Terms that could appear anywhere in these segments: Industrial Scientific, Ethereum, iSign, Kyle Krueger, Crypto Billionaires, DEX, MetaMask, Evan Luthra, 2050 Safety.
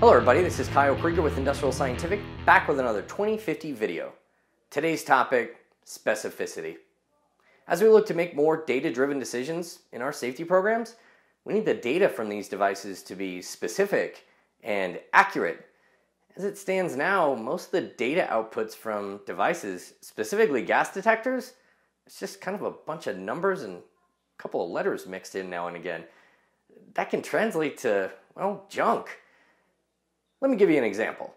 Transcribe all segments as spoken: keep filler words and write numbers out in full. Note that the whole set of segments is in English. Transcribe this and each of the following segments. Hello everybody, this is Kyle Krueger with Industrial Scientific, back with another twenty fifty video. Today's topic, specificity. As we look to make more data-driven decisions in our safety programs, we need the data from these devices to be specific and accurate. As it stands now, most of the data outputs from devices, specifically gas detectors, it's just kind of a bunch of numbers and a couple of letters mixed in now and again. That can translate to, well, junk. Let me give you an example.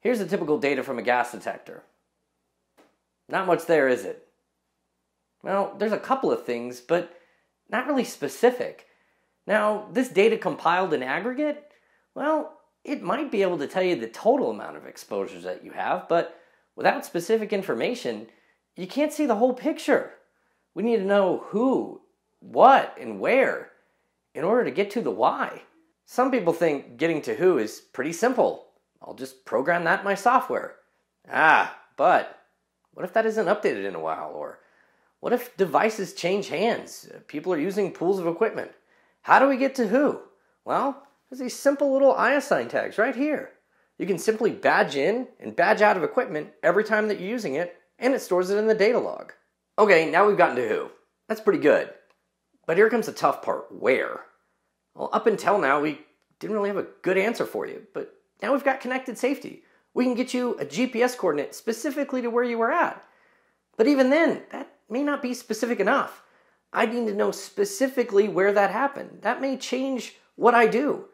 Here's the typical data from a gas detector. Not much there, is it? Well, there's a couple of things, but not really specific. Now, this data compiled in aggregate, well, it might be able to tell you the total amount of exposures that you have, but without specific information, you can't see the whole picture. We need to know who, what, and where in order to get to the why. Some people think getting to who is pretty simple. I'll just program that in my software. Ah, but what if that isn't updated in a while? Or what if devices change hands? People are using pools of equipment. How do we get to who? Well, there's these simple little iSign tags right here. You can simply badge in and badge out of equipment every time that you're using it, and it stores it in the data log. Okay, now we've gotten to who. That's pretty good. But here comes the tough part, where? Well, up until now, we didn't really have a good answer for you, but now we've got connected safety. We can get you a G P S coordinate specifically to where you were at. But even then, that may not be specific enough. I need to know specifically where that happened. That may change what I do.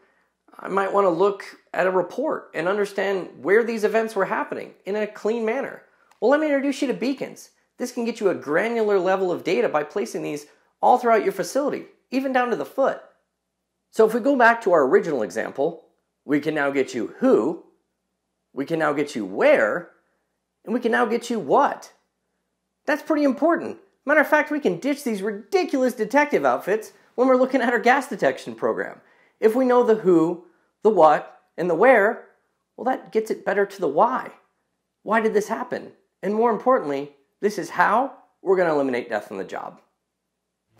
I might want to look at a report and understand where these events were happening in a clean manner. Well, let me introduce you to beacons. This can get you a granular level of data by placing these all throughout your facility, even down to the foot. So if we go back to our original example, we can now get you who, we can now get you where, and we can now get you what. That's pretty important. Matter of fact, we can ditch these ridiculous detective outfits when we're looking at our gas detection program. If we know the who, the what, and the where, well, that gets it better to the why. Why did this happen? And more importantly, this is how we're going to eliminate death on the job.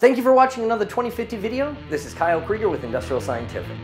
Thank you for watching another twenty fifty video. This is Kyle Krueger with Industrial Scientific.